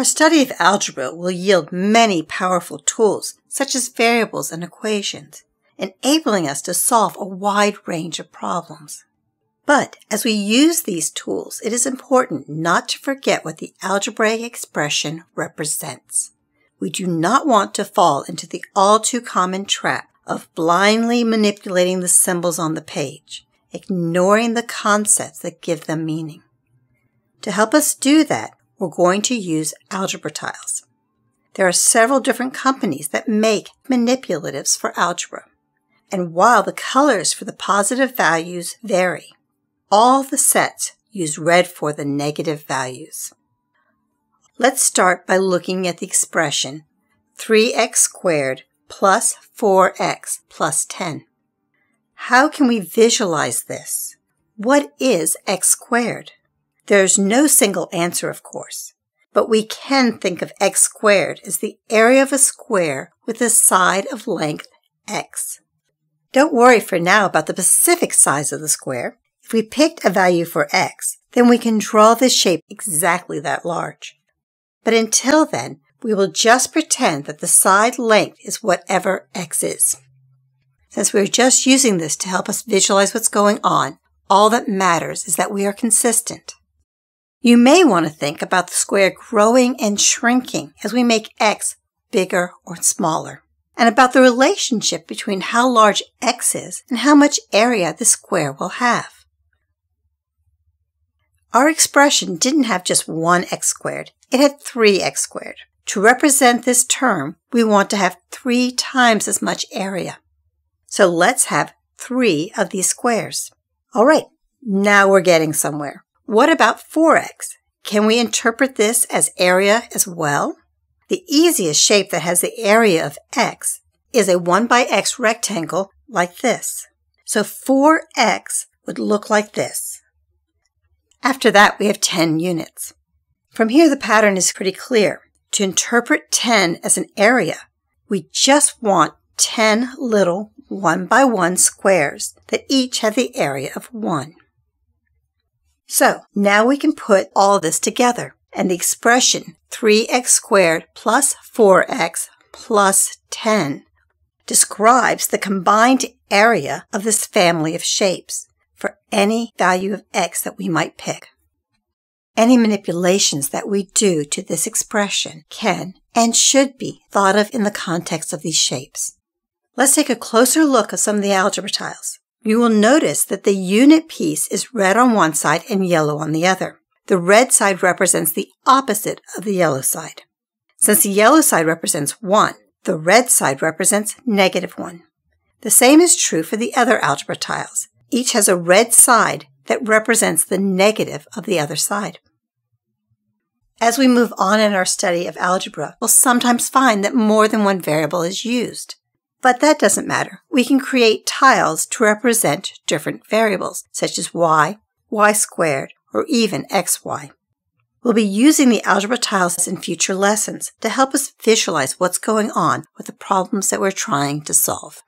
Our study of algebra will yield many powerful tools, such as variables and equations, enabling us to solve a wide range of problems. But as we use these tools, it is important not to forget what the algebraic expression represents. We do not want to fall into the all-too-common trap of blindly manipulating the symbols on the page, ignoring the concepts that give them meaning. To help us do that, we're going to use algebra tiles. There are several different companies that make manipulatives for algebra. And while the colors for the positive values vary, all the sets use red for the negative values. Let's start by looking at the expression 3x squared plus 4x plus 10. How can we visualize this? What is x squared? There's no single answer, of course, but we can think of x squared as the area of a square with a side of length x. Don't worry for now about the specific size of the square. If we picked a value for x, then we can draw this shape exactly that large. But until then, we will just pretend that the side length is whatever x is. Since we're just using this to help us visualize what's going on, all that matters is that we are consistent. You may want to think about the square growing and shrinking as we make x bigger or smaller, and about the relationship between how large x is and how much area the square will have. Our expression didn't have just one x squared, it had 3x squared. To represent this term, we want to have 3 times as much area. So let's have 3 of these squares. All right, now we're getting somewhere. What about 4x? Can we interpret this as area as well? The easiest shape that has the area of x is a 1 by x rectangle like this. So 4x would look like this. After that, we have 10 units. From here, the pattern is pretty clear. To interpret 10 as an area, we just want 10 little 1 by 1 squares that each have the area of 1. So now we can put all this together, and the expression 3x squared plus 4x plus 10 describes the combined area of this family of shapes for any value of x that we might pick. Any manipulations that we do to this expression can and should be thought of in the context of these shapes. Let's take a closer look at some of the algebra tiles. You will notice that the unit piece is red on one side and yellow on the other. The red side represents the opposite of the yellow side. Since the yellow side represents 1, the red side represents -1. The same is true for the other algebra tiles. Each has a red side that represents the negative of the other side. As we move on in our study of algebra, we'll sometimes find that more than one variable is used. But that doesn't matter. We can create tiles to represent different variables, such as y squared, or even xy. We'll be using the algebra tiles in future lessons to help us visualize what's going on with the problems that we're trying to solve.